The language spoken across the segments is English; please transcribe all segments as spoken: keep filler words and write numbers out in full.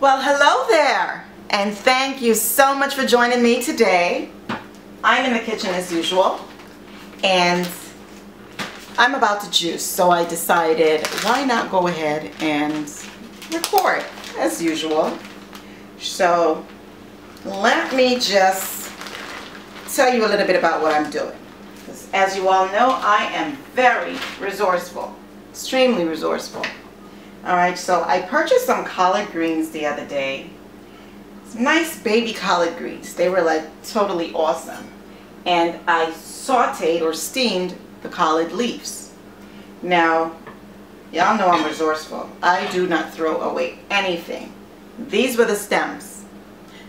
Well, hello there, and thank you so much for joining me today. I'm in the kitchen as usual, and I'm about to juice, so I decided why not go ahead and record as usual. So let me just tell you a little bit about what I'm doing. As you all know, I am very resourceful, extremely resourceful. Alright, so I purchased some collard greens the other day. Some nice baby collard greens. They were like totally awesome. And I sauteed or steamed the collard leaves. Now, y'all know I'm resourceful. I do not throw away anything. These were the stems.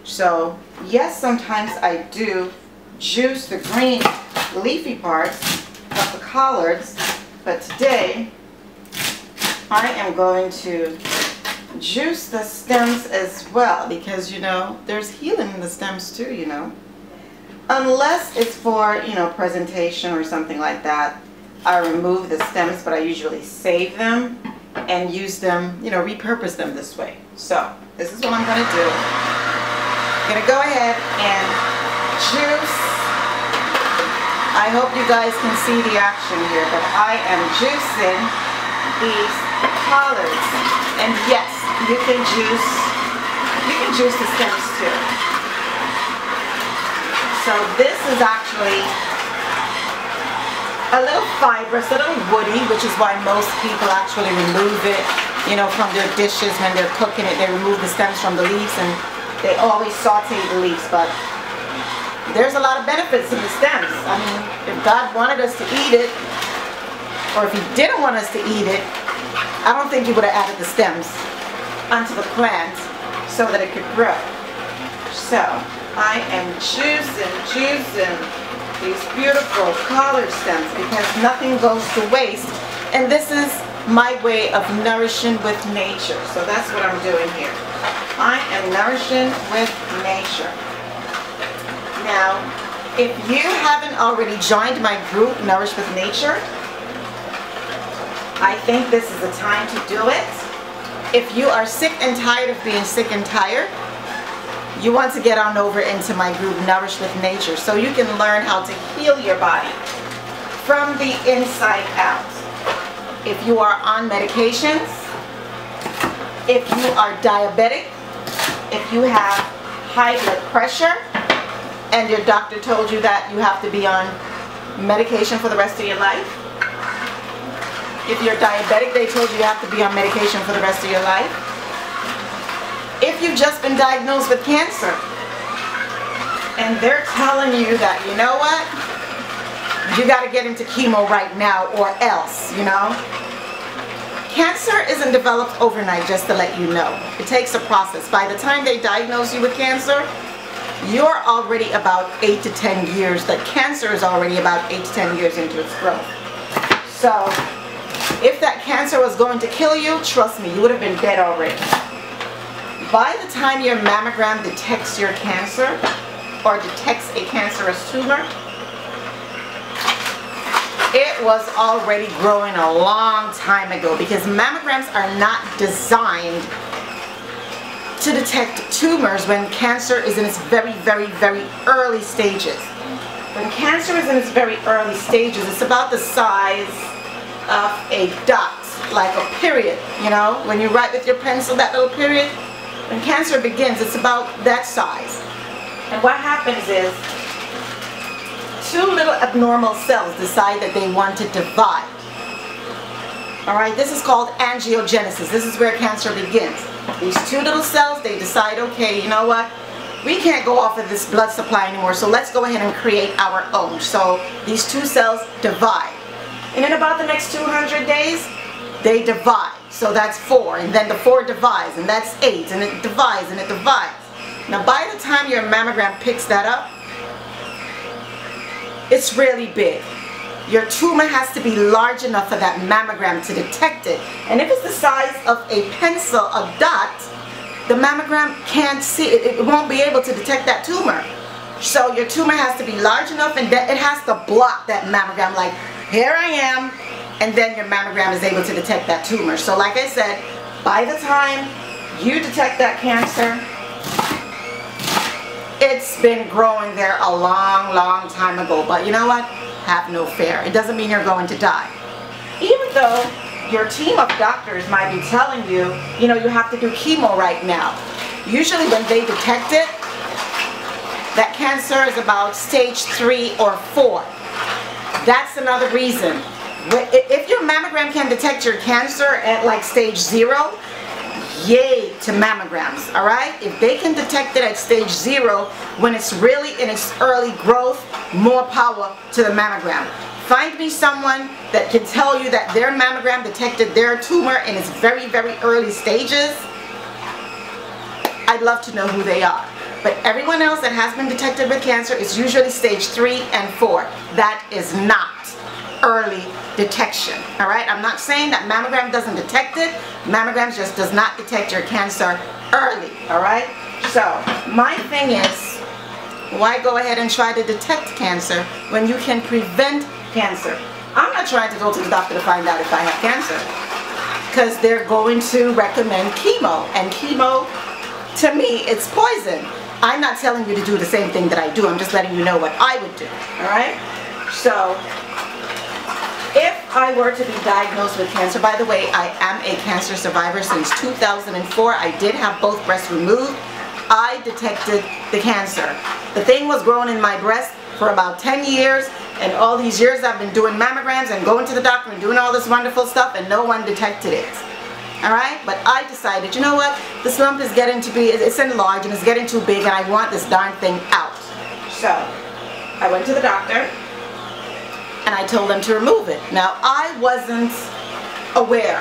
So, yes, sometimes I do juice the green leafy parts of the collards, but today I am going to juice the stems as well, because, you know, there's healing in the stems too, you know. Unless it's for, you know, presentation or something like that, I remove the stems, but I usually save them and use them, you know, repurpose them this way. So, this is what I'm going to do. I'm going to go ahead and juice. I hope you guys can see the action here, but I am juicing these collards, and yes, you can juice you can juice the stems too. So this is actually a little fibrous, a little woody, which is why most people actually remove it, you know, from their dishes when they're cooking it. They remove the stems from the leaves, and they always saute the leaves, but there's a lot of benefits in the stems. I mean, if God wanted us to eat it, or if he didn't want us to eat it, I don't think he would have added the stems onto the plant so that it could grow. So, I am juicing, juicing these beautiful collard stems because nothing goes to waste. And this is my way of nourishing with nature. So that's what I'm doing here. I am nourishing with nature. Now, if you haven't already joined my group, Nourish with Nature, I think this is the time to do it. If you are sick and tired of being sick and tired, you want to get on over into my group, Nourish with Nature, so you can learn how to heal your body from the inside out. If you are on medications, if you are diabetic, if you have high blood pressure, and your doctor told you that you have to be on medication for the rest of your life, if you're diabetic, they told you you have to be on medication for the rest of your life. If you've just been diagnosed with cancer, and they're telling you that, you know what, you got to get into chemo right now or else, you know. Cancer isn't developed overnight, just to let you know. It takes a process. By the time they diagnose you with cancer, you're already about eight to ten years. The cancer is already about eight to ten years into its growth. So, if that cancer was going to kill you, trust me, you would have been dead already. By the time your mammogram detects your cancer, or detects a cancerous tumor, it was already growing a long time ago, because mammograms are not designed to detect tumors when cancer is in its very, very, very early stages. When cancer is in its very early stages, it's about the size of a dot, like a period, you know? When you write with your pencil, that little period, when cancer begins, it's about that size. And what happens is, two little abnormal cells decide that they want to divide. All right, this is called angiogenesis. This is where cancer begins. These two little cells, they decide, okay, you know what? We can't go off of this blood supply anymore, so let's go ahead and create our own. So these two cells divide. And in about the next two hundred days, they divide. So that's four, and then the four divides, and that's eight, and it divides, and it divides. Now by the time your mammogram picks that up, it's really big. Your tumor has to be large enough for that mammogram to detect it. And if it's the size of a pencil, a dot, the mammogram can't see it. It won't be able to detect that tumor. So your tumor has to be large enough, and it has to block that mammogram, like, here I am, and then your mammogram is able to detect that tumor. So like I said, by the time You detect that cancer. It's been growing there a long, long time ago. But you know what? Have no fear. It doesn't mean you're going to die. Even though your team of doctors might be telling you, you know, you have to do chemo right now. Usually when they detect it, that cancer is about stage three or four. That's another reason. If your mammogram can detect your cancer at like stage zero, yay to mammograms, all right? If they can detect it at stage zero when it's really in its early growth, more power to the mammogram. Find me someone that can tell you that their mammogram detected their tumor in its very, very early stages. I'd love to know who they are. But everyone else that has been detected with cancer is usually stage three and four. That is not early detection, all right? I'm not saying that mammogram doesn't detect it. Mammogram just does not detect your cancer early, all right? So my thing is, why go ahead and try to detect cancer when you can prevent cancer? I'm not trying to go to the doctor to find out if I have cancer, because they're going to recommend chemo, and chemo, to me, it's poison. I'm not telling you to do the same thing that I do. I'm just letting you know what I would do, all right? So if I were to be diagnosed with cancer, by the way, I am a cancer survivor since two thousand four. I did have both breasts removed. I detected the cancer. The thing was growing in my breast for about ten years, and all these years I've been doing mammograms and going to the doctor and doing all this wonderful stuff, and no one detected it. All right? But I decided, you know what? This lump is getting to be, it's enlarged and it's getting too big, and I want this darn thing out. So I went to the doctor and I told them to remove it. Now, I wasn't aware.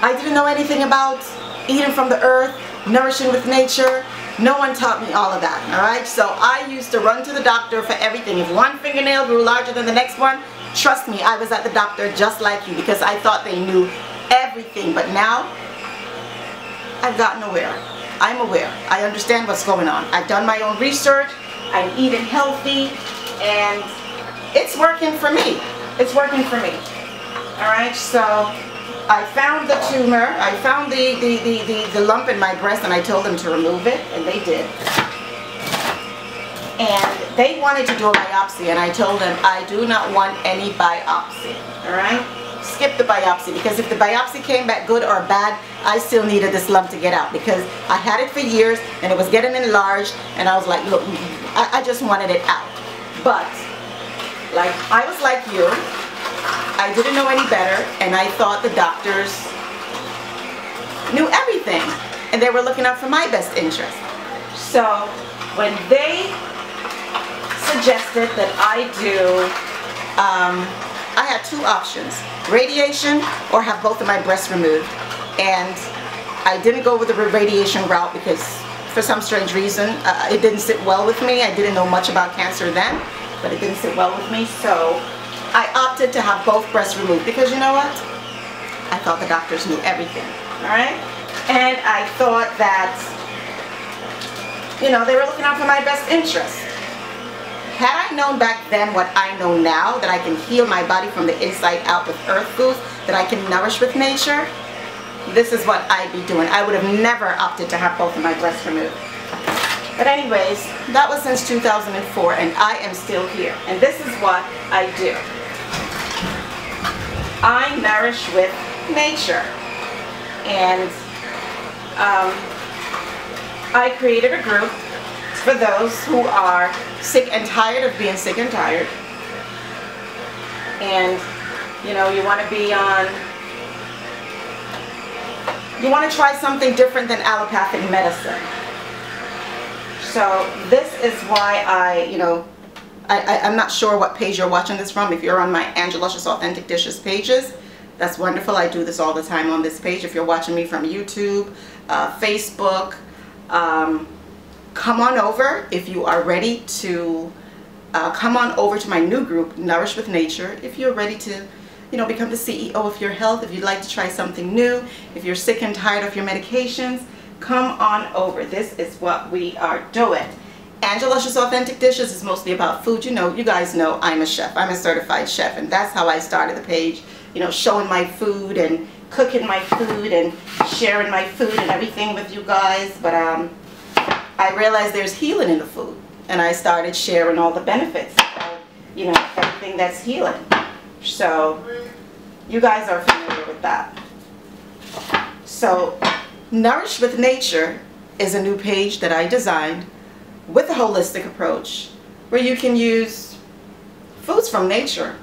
I didn't know anything about eating from the earth, nourishing with nature. No one taught me all of that, all right? So I used to run to the doctor for everything. If one fingernail grew larger than the next one, trust me, I was at the doctor just like you, because I thought they knew everything. But now, I've gotten aware. I'm aware. I understand what's going on. I've done my own research. I'm eating healthy, and it's working for me. It's working for me, all right? So I found the tumor, I found the, the, the, the, the lump in my breast, and I told them to remove it, and they did. And they wanted to do a biopsy, and I told them, I do not want any biopsy, all right? Skip the biopsy, because if the biopsy came back good or bad, I still needed this lump to get out, because I had it for years, and it was getting enlarged, and I was like, look, I, I just wanted it out. But, like, I was like you. I didn't know any better, and I thought the doctors knew everything, and they were looking out for my best interest. So when they suggested that I do, um, I had two options, radiation or have both of my breasts removed. And I didn't go with the radiation route because for some strange reason, uh, it didn't sit well with me. I didn't know much about cancer then, but it didn't sit well with me, so I opted to have both breasts removed, because you know what? I thought the doctors knew everything, all right? And I thought that, you know, they were looking out for my best interest. Had I known back then what I know now, that I can heal my body from the inside out with earth foods, that I can nourish with nature, this is what I'd be doing. I would have never opted to have both of my breasts removed. But anyways, that was since two thousand four, and I am still here. And this is what I do. I nourish with nature, and um, I created a group for those who are sick and tired of being sick and tired, and you know, you want to be on, you want to try something different than allopathic medicine. So this is why I, you know, I, I, I'm not sure what page you're watching this from. If you're on my Angeluscious Authentic Dishes pages, that's wonderful. I do this all the time on this page. If you're watching me from YouTube, uh, Facebook, um, come on over. If you are ready to, uh, come on over to my new group, Nourish with Nature. If you're ready to, you know, become the C E O of your health, if you'd like to try something new, if you're sick and tired of your medications, come on over. This is what we are doing. Angeluscious Authentic Dishes is mostly about food. You know, you guys know I'm a chef. I'm a certified chef, and that's how I started the page, you know, showing my food and cooking my food and sharing my food and everything with you guys, but um, I realized there's healing in the food, and I started sharing all the benefits of, you know, everything that's healing. So you guys are familiar with that. So Nourish with Nature is a new page that I designed with a holistic approach where you can use foods from nature,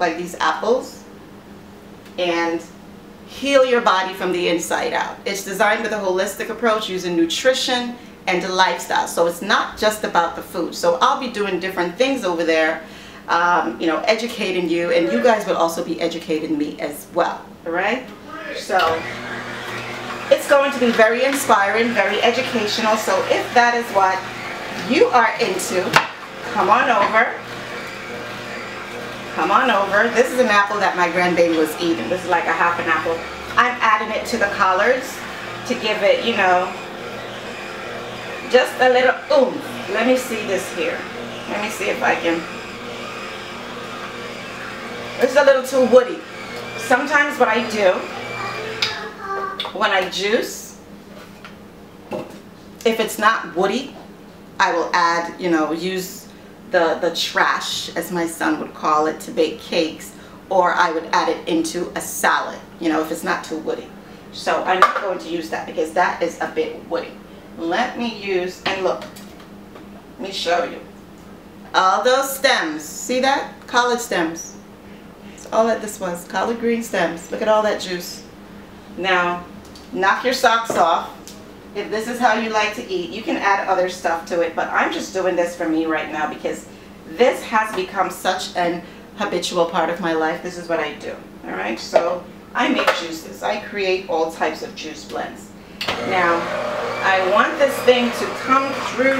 like these apples, and heal your body from the inside out. It's designed with a holistic approach using nutrition and the lifestyle. So it's not just about the food. So I'll be doing different things over there, um, you know, educating you, and you guys will also be educating me as well. All right? So it's going to be very inspiring, very educational. So if that is what you are into, come on over. Come on over. This is an apple that my grandbaby was eating. This is like a half an apple. I'm adding it to the collards to give it, you know, just a little oomph. Let me see this here. Let me see if I can. It's a little too woody. Sometimes what I do when I juice, if it's not woody, I will add, you know, use the, the trash, as my son would call it, to bake cakes, or I would add it into a salad, you know, if it's not too woody. So I'm not going to use that because that is a bit woody. Let me use, and look, let me show you. All those stems, see that? Collard stems. That's all that this was, collard green stems. Look at all that juice. Now, knock your socks off. If this is how you like to eat, you can add other stuff to it, but I'm just doing this for me right now because this has become such an habitual part of my life. This is what I do, all right? So I make juices. I create all types of juice blends. Now, I want this thing to come through